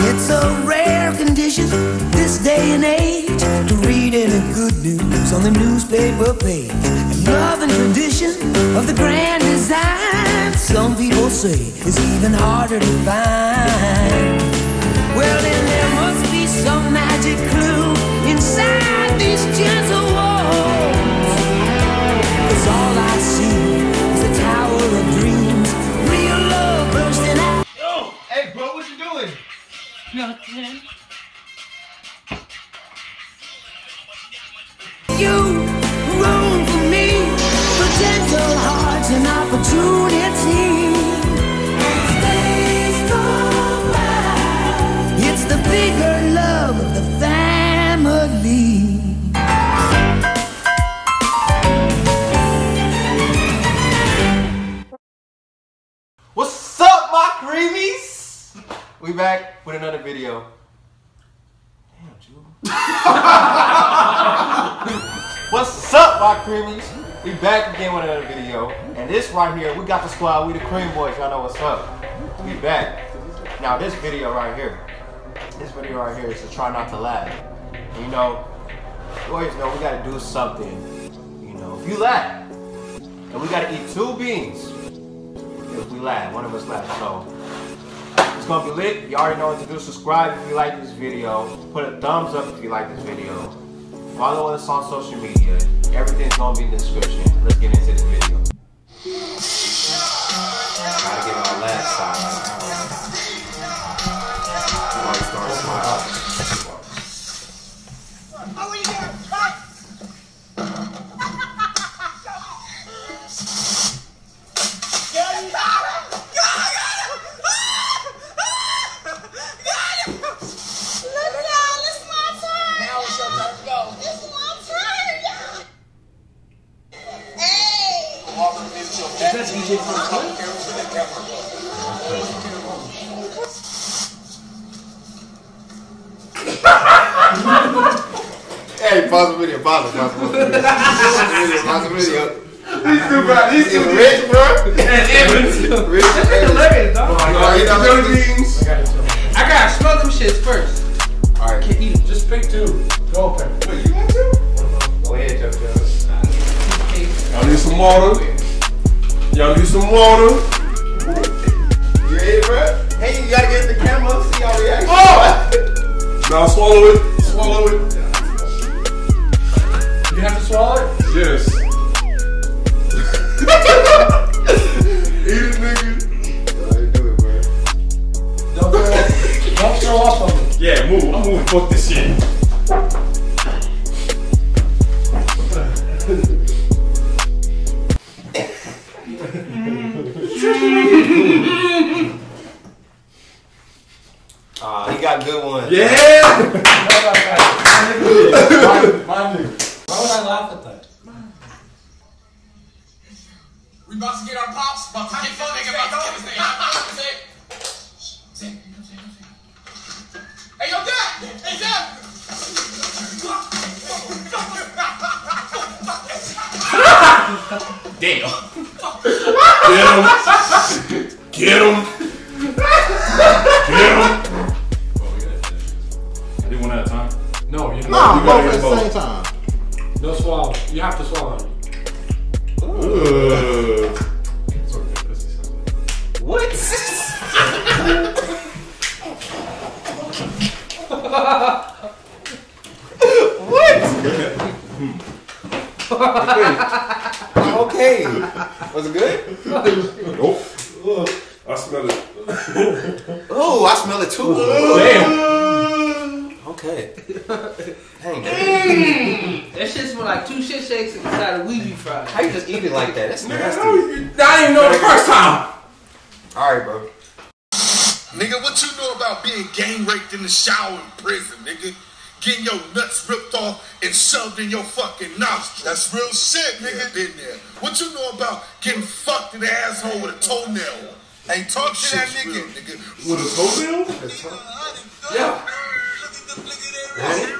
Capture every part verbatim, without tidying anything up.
It's a rare condition this day and age to read any good news on the newspaper page. And love and tradition of the grand design, some people say, is even harder to find. Well, then there must be some magic clue inside these gentle walls, 'cause all I see is a tower of dreams, real love bursting out. Yo! Hey, bro, what you doing? Nothing. You, room for me, potential hearts and opportunity. Days go by. It's the bigger love of the family. What's up, my creamies? We back with another video. Damn, Jewel. What's up, my creamies? We back again with another video. And this right here, we got the squad. We the CreamBois. Y'all know what's up. We back. Now, this video right here. This video right here is to try not to laugh. And you know, you always know we got to do something. You know, if you laugh, and we got to eat two beans. If we laugh, one of us laughs. So. It's gonna be lit. You already know what to do. Subscribe if you like this video. Put a thumbs up if you like this video. Follow us on social media. Everything's gonna be in the description. Let's get into this video. Gotta get my last side. How are you doing? Is that D J from Hey, pause the video, pause the video, pause the video. He's too bright, he's too rich, bro. That's rich. That's hilarious, dog. I gotta smell them shits first. Alright, can eat them. Just pick two. Go, Pepper. Wait, you want to? Go ahead, Jeff Jones. Y'all need some water. Y'all need some water. You ready, bro? Hey, you gotta get in the camera, see y'all react. Oh! Now swallow it. Swallow it. You have to swallow it? Yes. Eat it, nigga. Alright, do it, bro. Don't throw off. Don't throw off on me. Yeah, move. I'm moving. Fuck this shit. Ah, uh, he got good ones. Yeah! my, my dude. Why would I laugh at that? We about to get our pops. About to get fun. Nigga about to get his name. Hey, yo, Dad! Hey, Dad! Damn. Get him. Get him. No, both at the same time. No swallow. You have to swallow. Ooh. What? What? Okay. Was it good? Nope. I smell it. Oh, I smell it too. Damn. Okay. Dang. Mm. That shit smell like two shit shakes inside a Ouija fries. How you just eat it like that? That's nasty. Man, I didn't even know the first time. Alright, bro. Nigga, what you know about being gang raped in the shower in prison, nigga? Getting your nuts ripped off and shoved in your fucking nostrils. That's real shit, nigga. Yeah, been there. What you know about getting fucked in the asshole with a toenail? Ain't talk to that nigga, nigga. With a toenail? Yeah. What?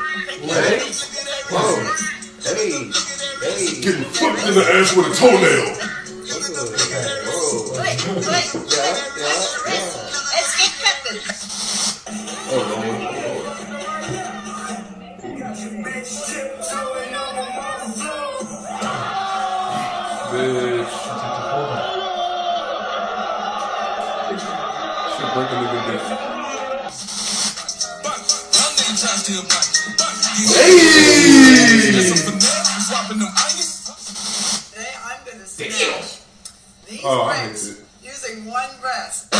What? Whoa. Hey, hey. Getting flipped in the ass with a toenail. Whoa. Wait, wait, wait. Yeah, yeah, yeah. Let's get prepping. Oh, bitch. She'll break a little bit. Hey! Today I'm gonna smash these oh, bricks using one breast.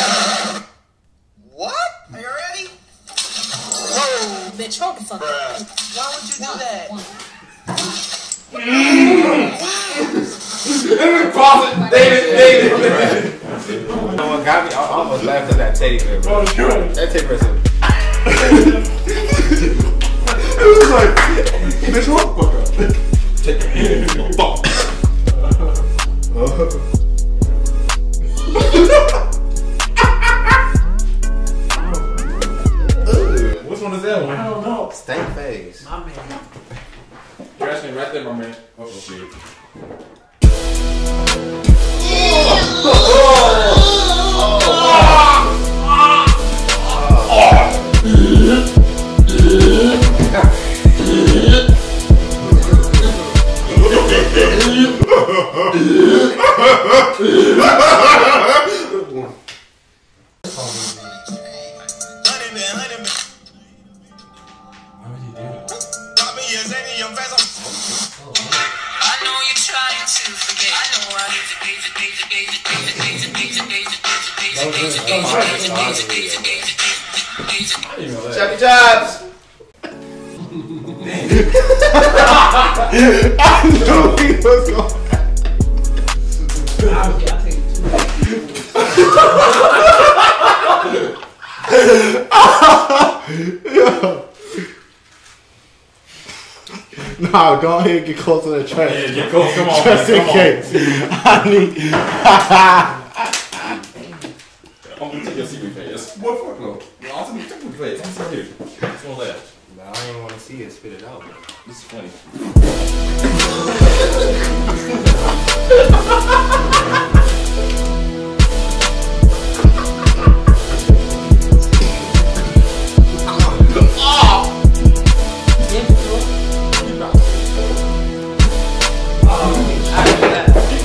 What? Are you ready? Whoa, bitch, hold the fuck up. Why would you do one, that? Let me pause it, David, David. No one got me. I almost laughed at that teddy bear. Bro. That teddy bear. It was like, bitch, hold the fuck up. Take your hand, you fuck. Which one is that one? I don't know. Stank face. My man. You're asking right there, my man. Oh, shit. Chucky Jobs! I knew he was going. I'll take two. Nah, go ahead and get close to the trash. Yeah, yeah, go, come on. Just man, in come case. On. I need. I'm gonna take your seaweed face. What fuck no? No, I'm gonna take your face. I'm sorry. It's gonna laugh. Nah, I don't even wanna see it. Spit it out. This is funny.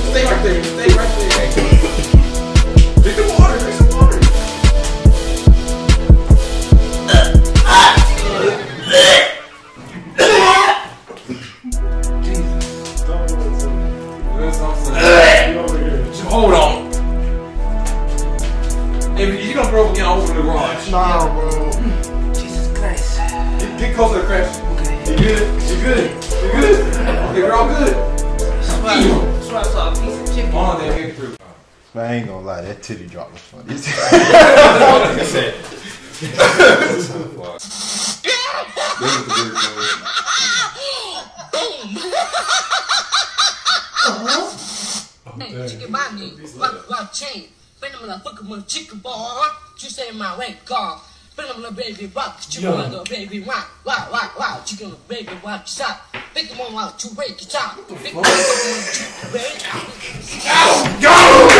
Stay right there. Stay right there. I ain't gonna lie, that titty drop was funny. That's what he said. Hey, chicken by me, rock, rock, chain. Bend them like fucking my chicken ball. You say my way, God. Bend them like baby rock, chicken little baby rock. Rock, rock, rock, chicken little baby rock, stop. Pick them all out, you break it out. Pick them all out, you break it out. Go! Go!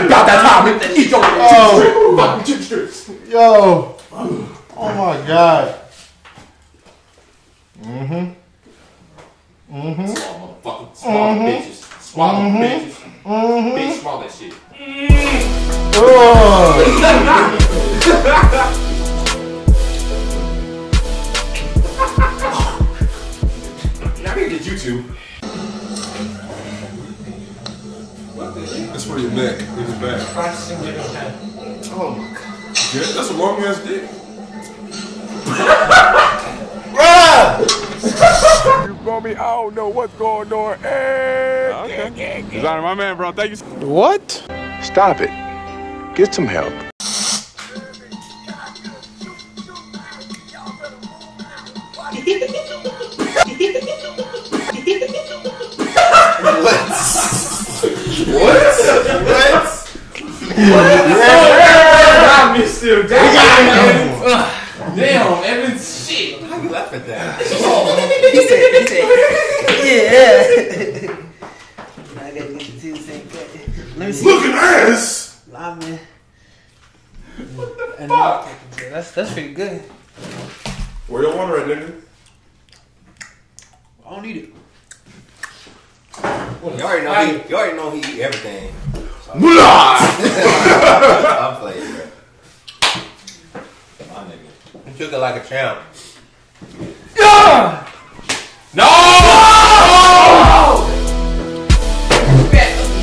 About that time, eat your oh. Fucking chicken strips. Yo. Oh my god. Mm-hmm. Mm-hmm. Swallow motherfucking swallow mm-hmm. bitches. Swallow mm-hmm. bitches. Mm-hmm. Bitch, swallow that shit. Mm. Oh. Now I can get you two. That's for your neck. In your back. Oh my god. Yeah, that's a long ass dick. Bruh! homie. I don't know what's going on. Hey. Okay. Yeah, yeah, yeah. Designer, my man, bro. Thank you. What? Stop it. Get some help. Damn, Evan, shit. How you laugh at that? He said, he said, yeah. I gotta get you to the same cut. Let me see. Look at this. Nah, man. What the and fuck? That's, that's pretty good. Where your water at, nigga? I don't need it. Well, you already know he, you already know he eat everything. So I'm playing, bro. Took it like a champ. Yeah! No!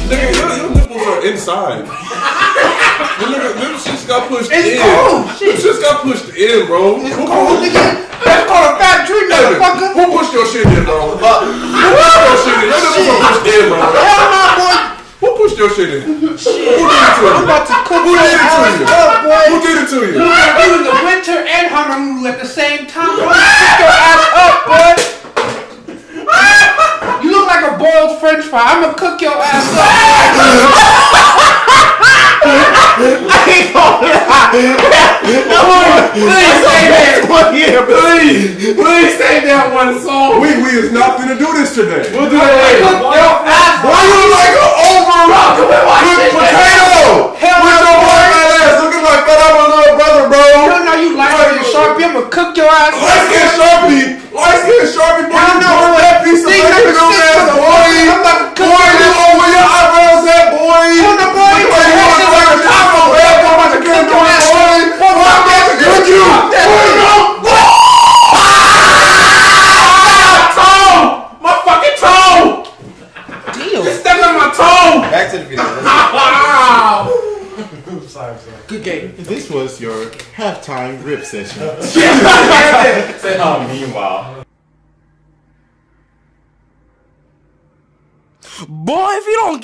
Nigga, your nipples are inside. Them shits got pushed in. It's cold. Them shits got pushed in, bro. It's cold, nigga. That's called a fat drink, motherfucker. Who pushed your shit in, bro? Who pushed your shit in? Your nipples are pushed in, bro. Hell no, boy. Who pushed your shit in? Shit. Who did it to you? I'm about to cook. Who did it to you? Who did it to you? It was the winter and Honolulu at the same time. Boy. Pick your ass up, boy. You look like a boiled French fry. I'm gonna cook your ass up. I ain't gonna lie. No, please stay there. Please, please stay there one song. We we is not gonna do this today. We'll do it later. Cook your ass up. Why you look like an overwrought potato? Hell no. Like that, I'm a little brother, bro. Hell no, you light skin Sharpie. I'm gonna cook your ass. Light skin Sharpie. Light skin Sharpie. Boy, you know that piece of bacon on ass, boy. Boy, you know where your eyebrows at, boy. Boy, you want to like a taco, man. I'm about to cook your ass, boy. I'm about to cook you. Boy, you know. My toe. My fucking toe. Damn. It's stuck on my toe. Back to the video. Wow. Sorry, sorry. Good game. This was your halftime rip session. Oh, meanwhile. Boy, if you don't